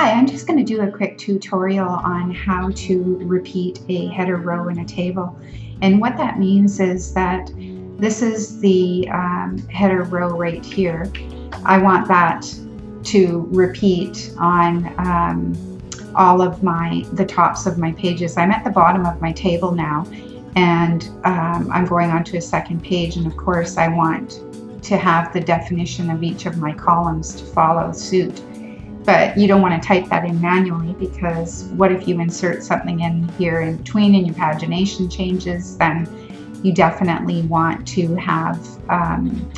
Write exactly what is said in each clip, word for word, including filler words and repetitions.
Hi, I'm just going to do a quick tutorial on how to repeat a header row in a table. And what that means is that this is the um, header row right here. I want that to repeat on um, all of my, the tops of my pages. I'm at the bottom of my table now, and um, I'm going on to a second page, and of course I want to have the definition of each of my columns to follow suit. But you don't want to type that in manually, because what if you insert something in here in between and your pagination changes? Then you definitely want to have um,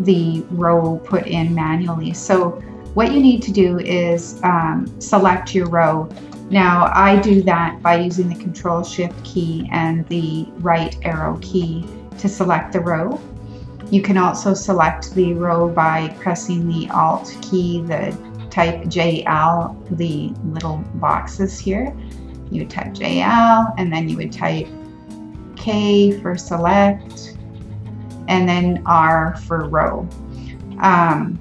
the row put in manually. So what you need to do is um, select your row. Now I do that by using the Control Shift key and the right arrow key to select the row. You can also select the row by pressing the Alt key, the type J L, the little boxes here. You would type J L, and then you would type K for select, and then R for row. Um,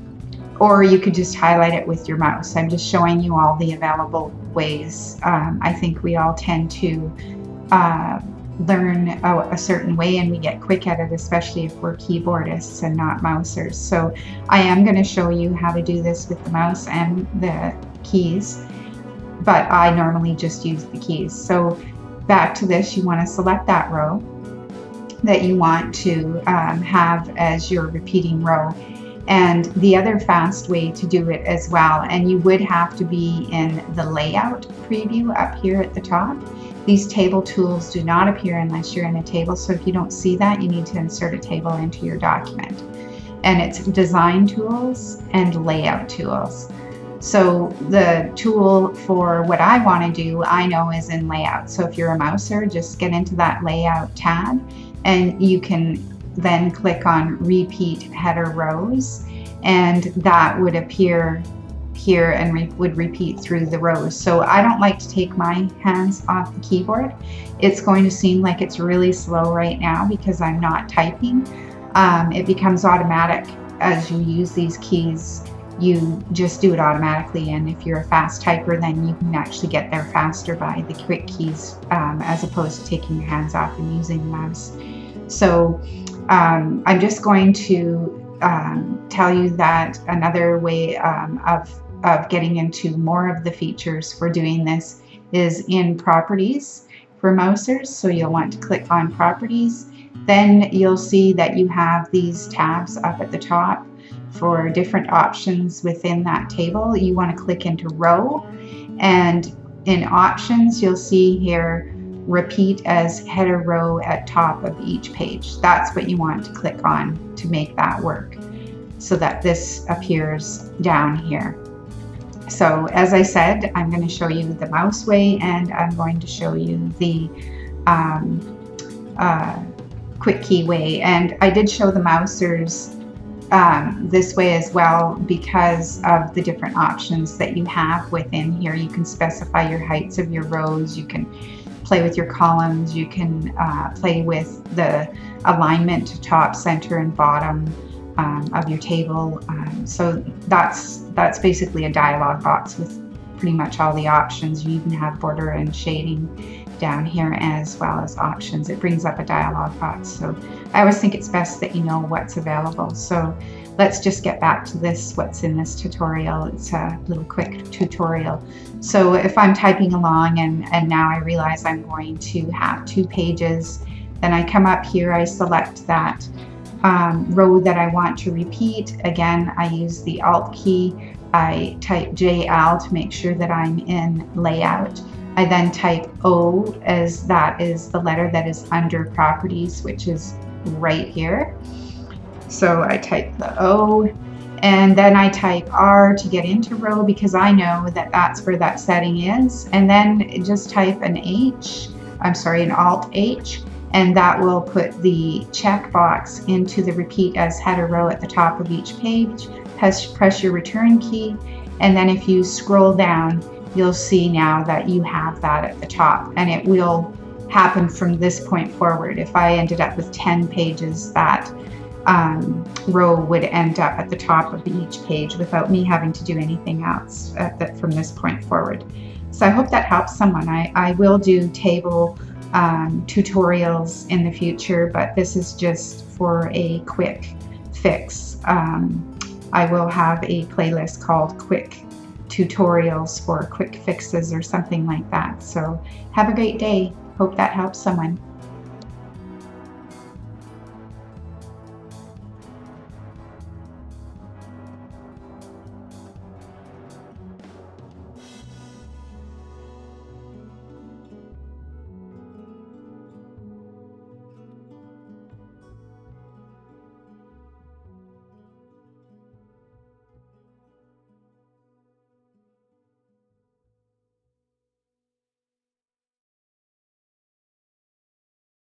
or you could just highlight it with your mouse. I'm just showing you all the available ways. Um, I think we all tend to uh, learn a, a certain way, and we get quick at it, especially if we're keyboardists and not mousers. So I am going to show you how to do this with the mouse and the keys, but I normally just use the keys. So back to this, you want to select that row that you want to um, have as your repeating row. And the other fast way to do it as well, and you would have to be in the layout preview up here at the top. These table tools do not appear unless you're in a table, so if you don't see that, you need to insert a table into your document. And it's design tools and layout tools. So the tool for what I want to do, I know, is in layout. So if you're a mouser, just get into that layout tab, and you can then click on repeat header rows, and that would appear here and re would repeat through the rows. So I don't like to take my hands off the keyboard. It's going to seem like it's really slow right now because I'm not typing. Um, it becomes automatic as you use these keys. You just do it automatically, and if you're a fast typer, then you can actually get there faster by the quick keys um, as opposed to taking your hands off and using the mouse. So um, I'm just going to Um, tell you that another way um, of, of getting into more of the features for doing this is in Properties for mousers. So you'll want to click on Properties. Then you'll see that you have these tabs up at the top for different options within that table. You want to click into Row, and in Options you'll see here repeat as header row at top of each page. That's what you want to click on to make that work, so that this appears down here. So as I said, I'm going to show you the mouse way, and I'm going to show you the um, uh, quick key way. And I did show the mousers um, this way as well because of the different options that you have within here. You can specify your heights of your rows, you can play with your columns, you can uh, play with the alignment to top, center, and bottom um, of your table. Um, so that's that's basically a dialog box with pretty much all the options. You even have border and shading down here as well as options. It brings up a dialog box. So I always think it's best that you know what's available. So let's just get back to this, what's in this tutorial. It's a little quick tutorial. So if I'm typing along and, and now I realize I'm going to have two pages, then I come up here, I select that um, row that I want to repeat. Again, I use the Alt key. I type J L to make sure that I'm in layout. I then type O, as that is the letter that is under Properties, which is right here. So I type the O, and then I type R to get into row because I know that that's where that setting is. And then just type an H, I'm sorry, an Alt H, and that will put the checkbox into the repeat as header row at the top of each page. Press, press your return key, and then if you scroll down, you'll see now that you have that at the top, and it will happen from this point forward. If I ended up with ten pages, that um, row would end up at the top of each page without me having to do anything else at the, from this point forward. So I hope that helps someone. I, I will do table um, tutorials in the future, but this is just for a quick fix. Um, I will have a playlist called Quick Tutorials for Quick Fixes or something like that. So have a great day. Hope that helps someone.